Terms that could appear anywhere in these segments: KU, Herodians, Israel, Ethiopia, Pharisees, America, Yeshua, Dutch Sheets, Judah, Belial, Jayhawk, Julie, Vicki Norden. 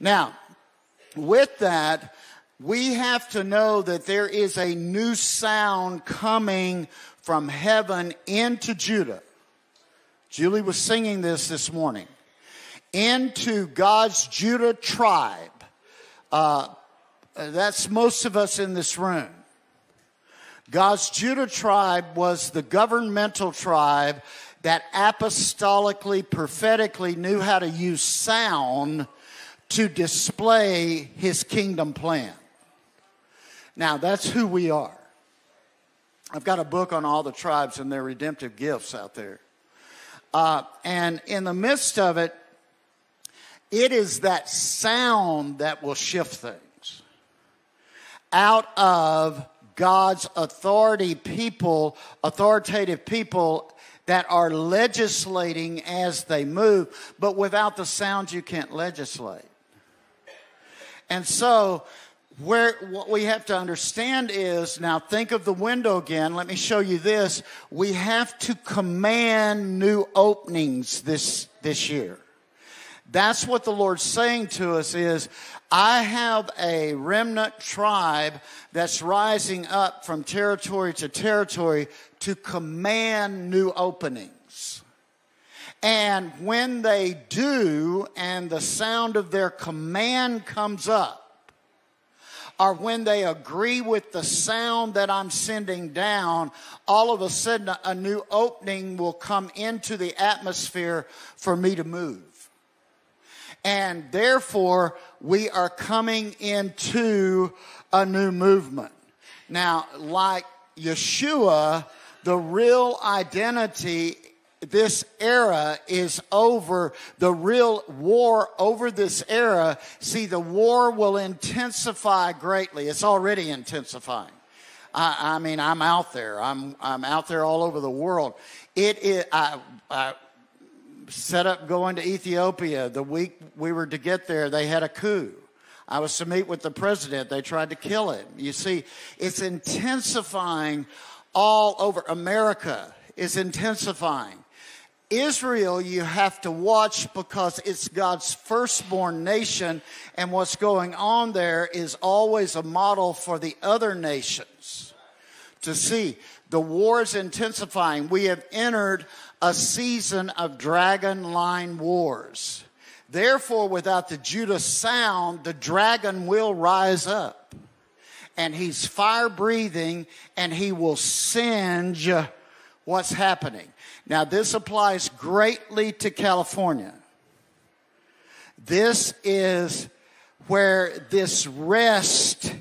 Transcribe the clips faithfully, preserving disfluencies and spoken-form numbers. Now, with that, we have to know that there is a new sound coming from heaven into Judah. Julie was singing this this morning. Into God's Judah tribe. Uh, that's most of us in this room. God's Judah tribe was the governmental tribe that apostolically, prophetically knew how to use sound to display his kingdom plan. Now, that's who we are. I've got a book on all the tribes and their redemptive gifts out there. Uh, and in the midst of it, it is that sound that will shift things. Out of God's authority people, authoritative people that are legislating as they move. But without the sound, you can't legislate. And so where what we have to understand is, now think of the window again. Let me show you this. We have to command new openings this, this year. That's what the Lord's saying to us is, I have a remnant tribe that's rising up from territory to territory to command new openings. And when they do, and the sound of their command comes up, or when they agree with the sound that I'm sending down, all of a sudden a new opening will come into the atmosphere for me to move. And therefore, we are coming into a new movement. Now, like Yeshua, the real identity, this era is over. The real war over this era, see, the war will intensify greatly. It's already intensifying. I, I mean, I'm out there. I'm, I'm out there all over the world. It is... I, I, set up going to Ethiopia. The week we were to get there, they had a coup. I was to meet with the president. They tried to kill him. You see, it's intensifying all over. America is intensifying. Israel, you have to watch because it's God's firstborn nation, and what's going on there is always a model for the other nations to see. The war is intensifying. We have entered a season of dragon line wars. Therefore, without the Judah sound, the dragon will rise up. And he's fire breathing, and he will singe what's happening. Now, this applies greatly to California. This is where this rest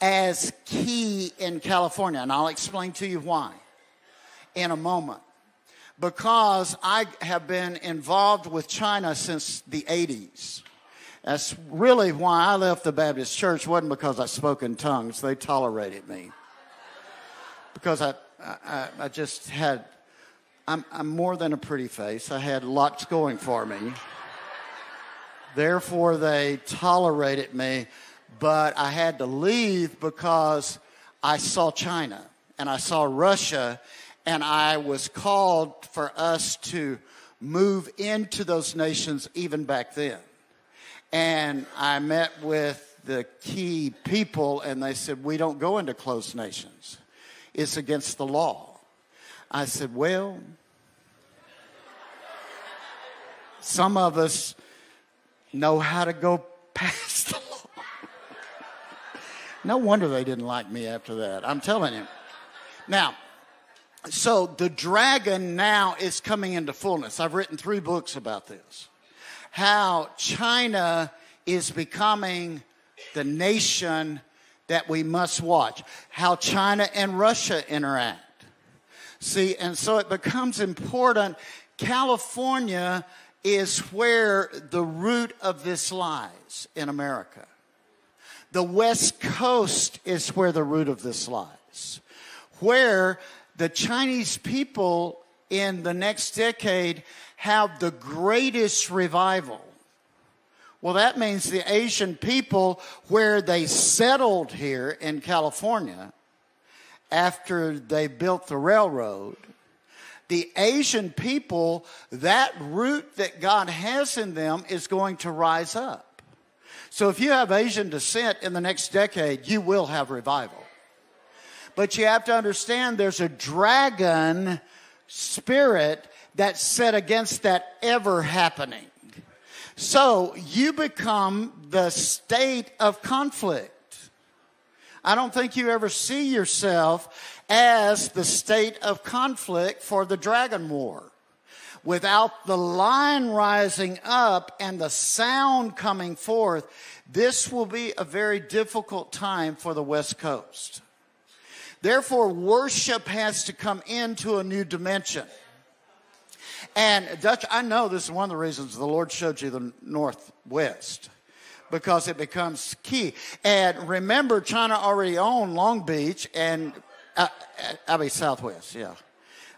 as key in California. And I'll explain to you why in a moment. Because I have been involved with China since the eighties. That's really why I left the Baptist church. It wasn't because I spoke in tongues. They tolerated me. Because I, I, I just had, I'm, I'm more than a pretty face. I had lots going for me. Therefore, they tolerated me. But I had to leave because I saw China and I saw Russia, and I was called for us to move into those nations even back then. And I met with the key people, and they said, we don't go into closed nations. It's against the law. I said, well, some of us know how to go past the law. No wonder they didn't like me after that. I'm telling you. Now, so the dragon now is coming into fullness. I've written three books about this. How China is becoming the nation that we must watch. How China and Russia interact. See, and so it becomes important. California is where the root of this lies in America. The West Coast is where the root of this lies, where the Chinese people in the next decade have the greatest revival. Well, that means the Asian people, where they settled here in California after they built the railroad, the Asian people, that root that God has in them is going to rise up. So if you have Asian descent in the next decade, you will have revival. But you have to understand there's a dragon spirit that's set against that ever happening. So you become the state of conflict. I don't think you ever see yourself as the state of conflict for the dragon war. Without the line rising up and the sound coming forth, this will be a very difficult time for the West Coast. Therefore, worship has to come into a new dimension. And Dutch, I know this is one of the reasons the Lord showed you the Northwest, because it becomes key. And remember, China already owned Long Beach and, uh, I mean, Southwest, yeah.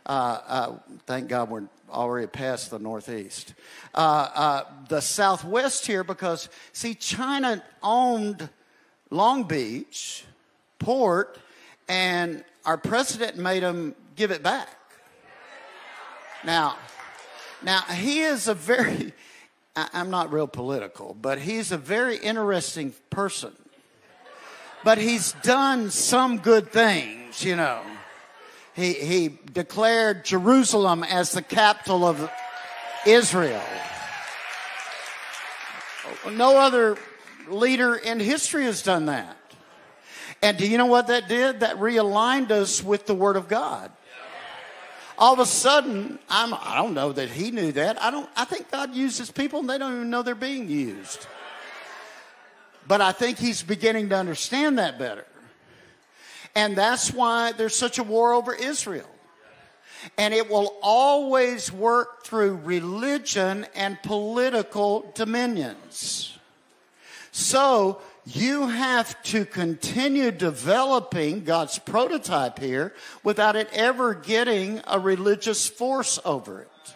Uh, uh, thank God we're already past the Northeast. Uh, uh, the Southwest here, because, see, China owned Long Beach, Port, and our president made them give it back. Now, now he is a very, I, I'm not real political, but he's a very interesting person. But he's done some good things, you know. He, he declared Jerusalem as the capital of Israel. No other leader in history has done that. And do you know what that did? That realigned us with the Word of God. All of a sudden, I'm, I don't know that he knew that. I don't. I think God uses people and they don't even know they're being used. But I think he's beginning to understand that better. And that's why there's such a war over Israel. And it will always work through religion and political dominions. So you have to continue developing God's prototype here without it ever getting a religious force over it.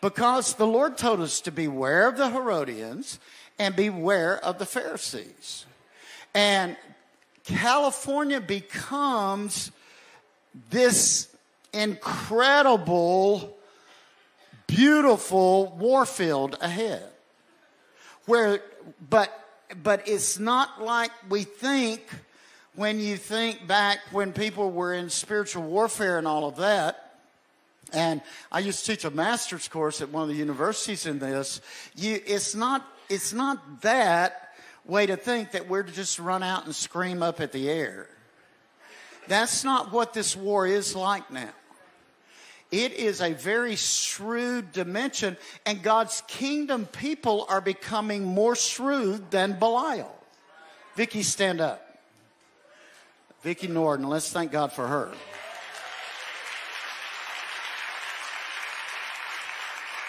Because the Lord told us to beware of the Herodians and beware of the Pharisees. And California becomes this incredible, beautiful warfield ahead. Where, but... But it's not like we think when you think back when people were in spiritual warfare and all of that. And I used to teach a master's course at one of the universities in this. You, it's not, it's not that way to think that we're to just run out and scream up at the air. That's not what this war is like now. It is a very shrewd dimension, and God's kingdom people are becoming more shrewd than Belial. Vicki, stand up. Vicki Norden, let's thank God for her.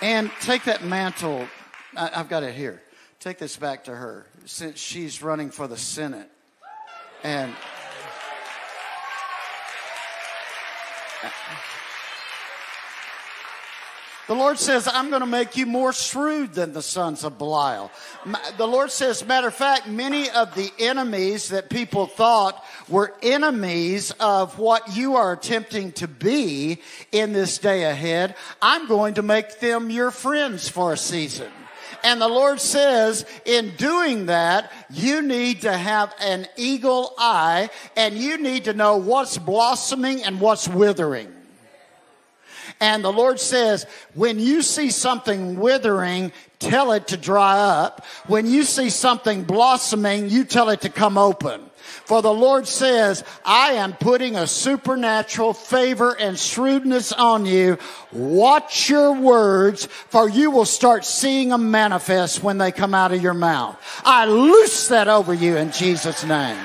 And take that mantle. I, I've got it here. Take this back to her, since she's running for the Senate. And... Uh, The Lord says, I'm going to make you more shrewd than the sons of Belial. The Lord says, matter of fact, many of the enemies that people thought were enemies of what you are attempting to be in this day ahead, I'm going to make them your friends for a season. And the Lord says, in doing that, you need to have an eagle eye, and you need to know what's blossoming and what's withering. And the Lord says, when you see something withering, tell it to dry up. When you see something blossoming, you tell it to come open. For the Lord says, I am putting a supernatural favor and shrewdness on you. Watch your words, for you will start seeing them manifest when they come out of your mouth. I loose that over you in Jesus' name.